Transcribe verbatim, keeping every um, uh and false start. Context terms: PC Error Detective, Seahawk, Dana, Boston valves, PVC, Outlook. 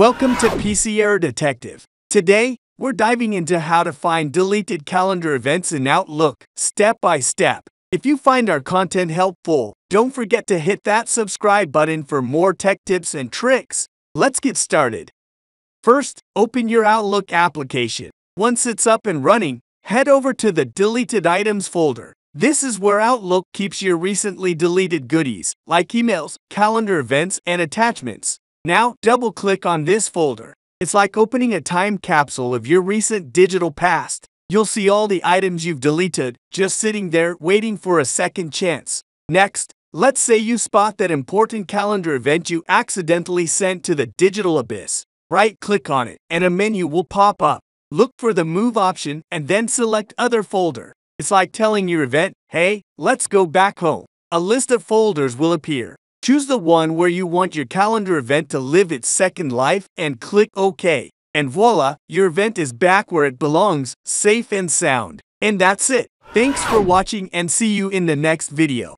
Welcome to P C Error Detective. Today, we're diving into how to find deleted calendar events in Outlook, step by step. If you find our content helpful, don't forget to hit that subscribe button for more tech tips and tricks. Let's get started. First, open your Outlook application. Once it's up and running, head over to the Deleted Items folder. This is where Outlook keeps your recently deleted goodies, like emails, calendar events, and attachments. Now, double-click on this folder. It's like opening a time capsule of your recent digital past. You'll see all the items you've deleted, just sitting there waiting for a second chance. Next, let's say you spot that important calendar event you accidentally sent to the digital abyss. Right-click on it, and a menu will pop up. Look for the Move option, and then select Other folder. It's like telling your event, hey, let's go back home. A list of folders will appear. Choose the one where you want your calendar event to live its second life and click OK. And voila, your event is back where it belongs, safe and sound. And that's it. Thanks for watching and see you in the next video.